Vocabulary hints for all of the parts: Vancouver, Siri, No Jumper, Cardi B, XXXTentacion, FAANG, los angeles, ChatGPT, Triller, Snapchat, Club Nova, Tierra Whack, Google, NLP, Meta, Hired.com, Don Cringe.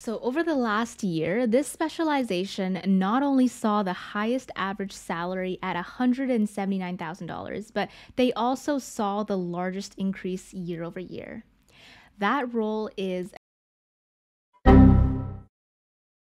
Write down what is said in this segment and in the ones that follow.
So over the last year, this specialization not only saw the highest average salary at $179,000, but they also saw the largest increase year over year. That role is...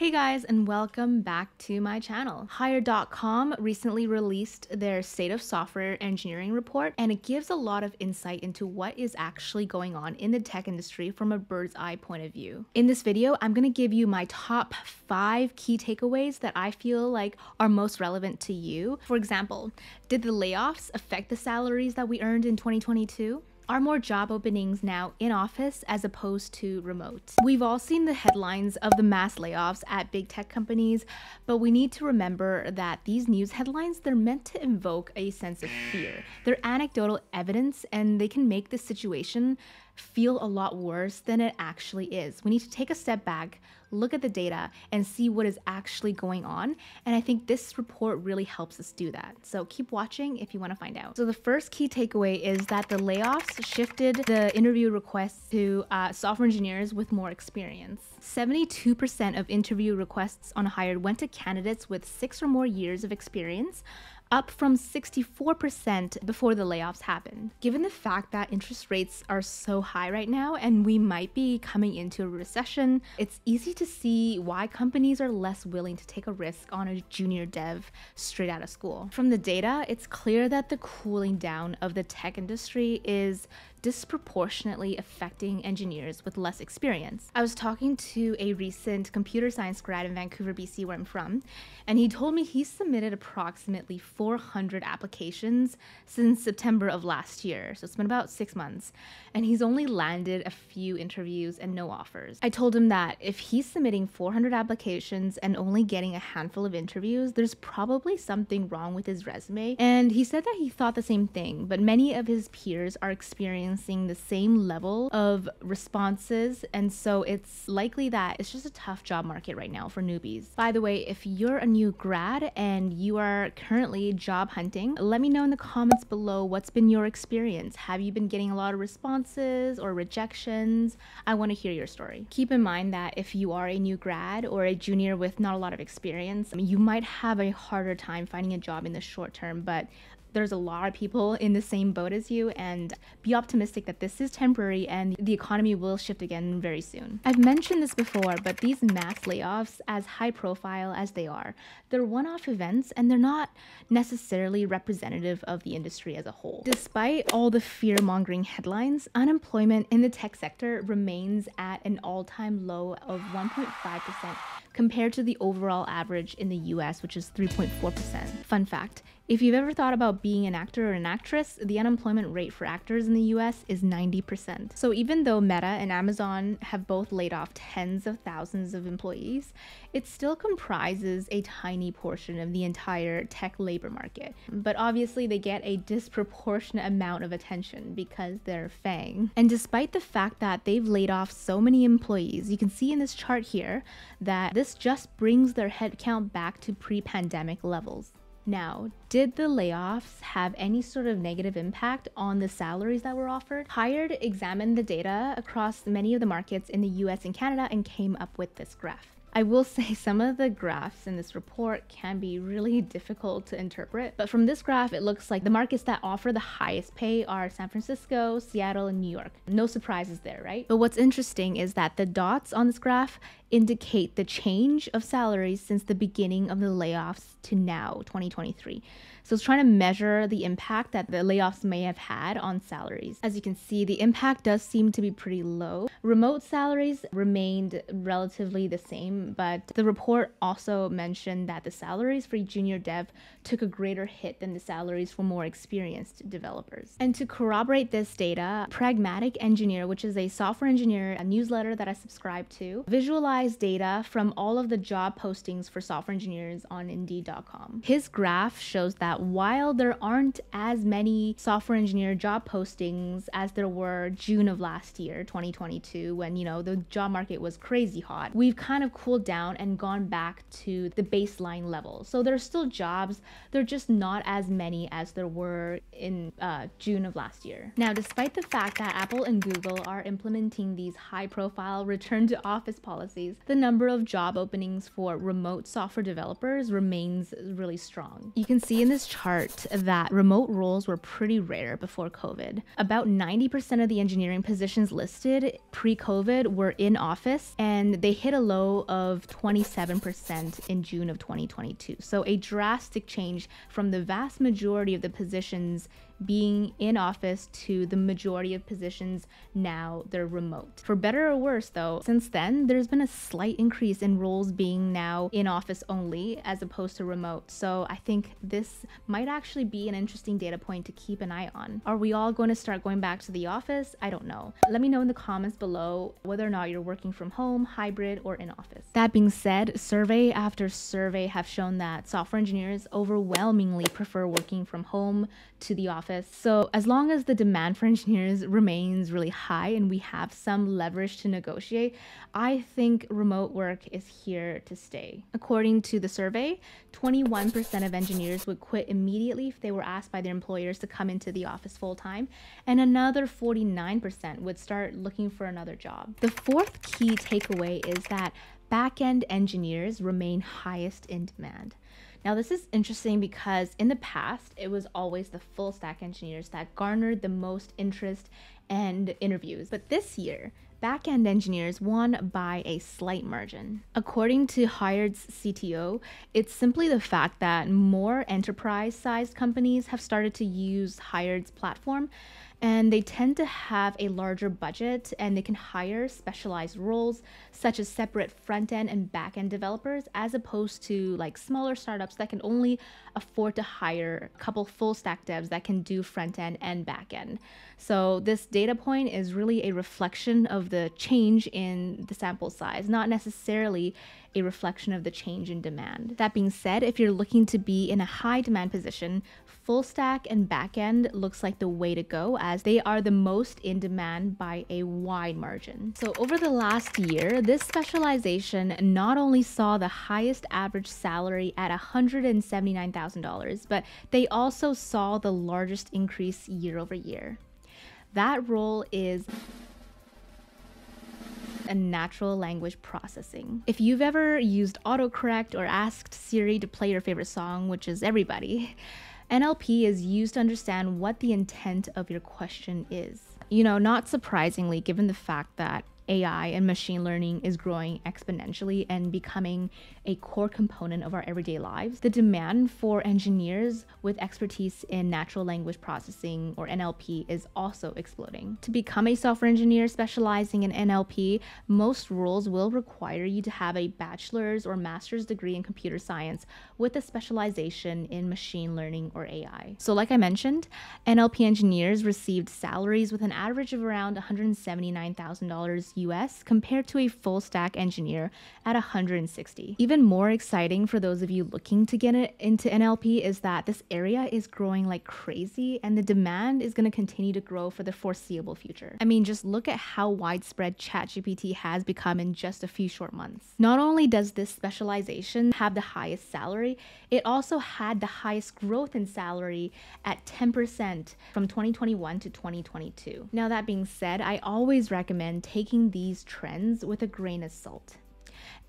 Hey guys, and welcome back to my channel. Hired.com recently released their State of Software Engineering report, and it gives a lot of insight into what is actually going on in the tech industry from a bird's eye point of view. In this video, I'm gonna give you my top 5 key takeaways that I feel like are most relevant to you. For example, did the layoffs affect the salaries that we earned in 2022? Are more job openings now in office as opposed to remote? We've all seen the headlines of the mass layoffs at big tech companies, but we need to remember that these news headlines, they're meant to invoke a sense of fear. They're anecdotal evidence, and they can make the situation feel a lot worse than it actually is. We need to take a step back, look at the data, and see what is actually going on. And I think this report really helps us do that. So keep watching if you want to find out. So the first key takeaway is that the layoffs shifted the interview requests to software engineers with more experience. 72% of interview requests on Hired went to candidates with 6 or more years of experience, up from 64% before the layoffs happened. Given the fact that interest rates are so high right now and we might be coming into a recession, it's easy to see why companies are less willing to take a risk on a junior dev straight out of school. From the data, it's clear that the cooling down of the tech industry is disproportionately affecting engineers with less experience. I was talking to a recent computer science grad in Vancouver, BC, where I'm from, and he told me he submitted approximately 400 applications since September of last year, so it's been about 6 months, and he's only landed a few interviews and no offers. I told him that if he's submitting 400 applications and only getting a handful of interviews, there's probably something wrong with his resume, and he said that he thought the same thing, but many of his peers are experiencing the same level of responses, and so it's likely that it's just a tough job market right now for newbies. By the way, if you're a new grad and you are currently job hunting, let me know in the comments below what's been your experience. Have you been getting a lot of responses or rejections? I want to hear your story. Keep in mind that if you are a new grad or a junior with not a lot of experience, you might have a harder time finding a job in the short term, but there's a lot of people in the same boat as you, and be optimistic that this is temporary and the economy will shift again very soon. I've mentioned this before, but these mass layoffs, as high profile as they are, they're one-off events and they're not necessarily representative of the industry as a whole. Despite all the fear-mongering headlines, unemployment in the tech sector remains at an all-time low of 1.5%. compared to the overall average in the US, which is 3.4%. Fun fact, if you've ever thought about being an actor or an actress, the unemployment rate for actors in the US is 90%. So even though Meta and Amazon have both laid off tens of thousands of employees, it still comprises a tiny portion of the entire tech labor market. But obviously they get a disproportionate amount of attention because they're FAANG. And despite the fact that they've laid off so many employees, you can see in this chart here that this just brings their headcount back to pre-pandemic levels. Now, did the layoffs have any sort of negative impact on the salaries that were offered? Hired examined the data across many of the markets in the US and Canada and came up with this graph. I will say some of the graphs in this report can be really difficult to interpret, but from this graph, it looks like the markets that offer the highest pay are San Francisco, Seattle, and New York. No surprises there, right? But what's interesting is that the dots on this graph indicate the change of salaries since the beginning of the layoffs to now, 2023. So it's trying to measure the impact that the layoffs may have had on salaries. As you can see, the impact does seem to be pretty low. Remote salaries remained relatively the same, but the report also mentioned that the salaries for junior dev took a greater hit than the salaries for more experienced developers. And to corroborate this data, Pragmatic Engineer, which is a software engineer, a newsletter that I subscribe to, visualized data from all of the job postings for software engineers on Indeed.com. His graph shows that while there aren't as many software engineer job postings as there were June of last year, 2022, when, you know, the job market was crazy hot, we've kind of cooled down and gone back to the baseline level. So there's still jobs, they're just not as many as there were in June of last year. Now, despite the fact that Apple and Google are implementing these high-profile return-to-office policies, days, the number of job openings for remote software developers remains really strong. You can see in this chart that remote roles were pretty rare before COVID. About 90% of the engineering positions listed pre-COVID were in office, and they hit a low of 27% in June of 2022. So a drastic change from the vast majority of the positions being in office to the majority of positions now they're remote. For better or worse though, since then there's been a slight increase in roles being now in office only as opposed to remote. So I think this might actually be an interesting data point to keep an eye on. Are we all going to start going back to the office? I don't know. Let me know in the comments below whether or not you're working from home, hybrid, or in office. That being said, survey after survey have shown that software engineers overwhelmingly prefer working from home to the office. So as long as the demand for engineers remains really high and we have some leverage to negotiate, I think remote work is here to stay. According to the survey, 21% of engineers would quit immediately if they were asked by their employers to come into the office full-time, and another 49% would start looking for another job. The fourth key takeaway is that back-end engineers remain highest in demand. Now, this is interesting because in the past, it was always the full stack engineers that garnered the most interest and interviews. But this year, back-end engineers won by a slight margin. According to Hired's CTO, it's simply the fact that more enterprise-sized companies have started to use Hired's platform, and they tend to have a larger budget and they can hire specialized roles such as separate front-end and back-end developers, as opposed to like smaller startups that can only afford to hire a couple full-stack devs that can do front-end and back-end. So this data point is really a reflection of the change in the sample size, not necessarily a reflection of the change in demand. That being said, if you're looking to be in a high demand position, full stack and back end looks like the way to go, as they are the most in demand by a wide margin. So over the last year, this specialization not only saw the highest average salary at $179,000, but they also saw the largest increase year over year. That role is and natural language processing. If you've ever used autocorrect or asked Siri to play your favorite song, which is everybody, NLP is used to understand what the intent of your question is. You know, not surprisingly, given the fact that AI and machine learning is growing exponentially and becoming a core component of our everyday lives, the demand for engineers with expertise in natural language processing, or NLP, is also exploding. To become a software engineer specializing in NLP, most roles will require you to have a bachelor's or master's degree in computer science with a specialization in machine learning or AI. So like I mentioned, NLP engineers received salaries with an average of around $179,000 US compared to a full stack engineer at $160,000. Even more exciting for those of you looking to get into NLP is that this area is growing like crazy, and the demand is going to continue to grow for the foreseeable future. I mean, just look at how widespread ChatGPT has become in just a few short months. Not only does this specialization have the highest salary, it also had the highest growth in salary at 10% from 2021 to 2022. Now, that being said, I always recommend taking these trends with a grain of salt.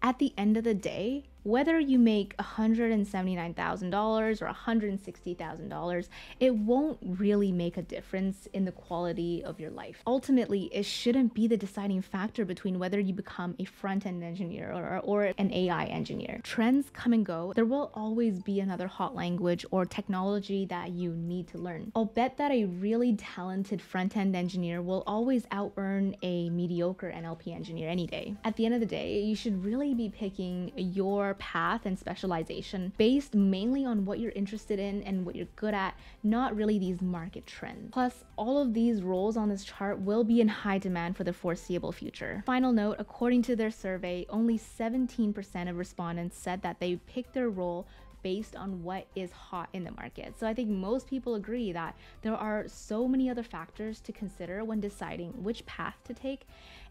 At the end of the day, whether you make $179,000 or $160,000, it won't really make a difference in the quality of your life. Ultimately, it shouldn't be the deciding factor between whether you become a front-end engineer or an AI engineer. Trends come and go. There will always be another hot language or technology that you need to learn. I'll bet that a really talented front-end engineer will always out-earn a mediocre NLP engineer any day. At the end of the day, you should really be picking your path and specialization based mainly on what you're interested in and what you're good at, not really these market trends. Plus, all of these roles on this chart will be in high demand for the foreseeable future. Final note, according to their survey, only 17% of respondents said that they picked their role based on what is hot in the market. So I think most people agree that there are so many other factors to consider when deciding which path to take,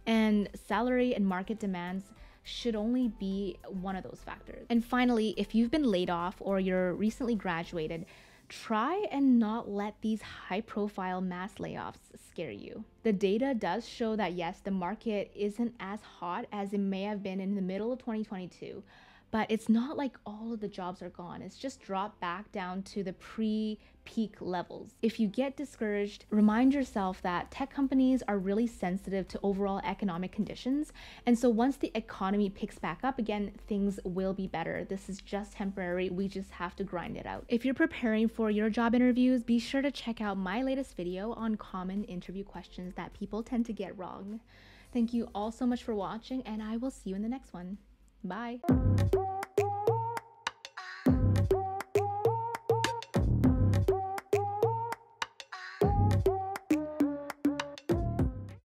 and salary and market demands should only be one of those factors. And finally, if you've been laid off or you're recently graduated, Try and not let these high-profile mass layoffs scare you. The data does show that yes, the market isn't as hot as it may have been in the middle of 2022, but it's not like all of the jobs are gone. It's just dropped back down to the pre-peak levels. If you get discouraged, remind yourself that tech companies are really sensitive to overall economic conditions. And so once the economy picks back up again, things will be better. This is just temporary. We just have to grind it out. If you're preparing for your job interviews, be sure to check out my latest video on common interview questions that people tend to get wrong. Thank you all so much for watching, and I will see you in the next one. Bye.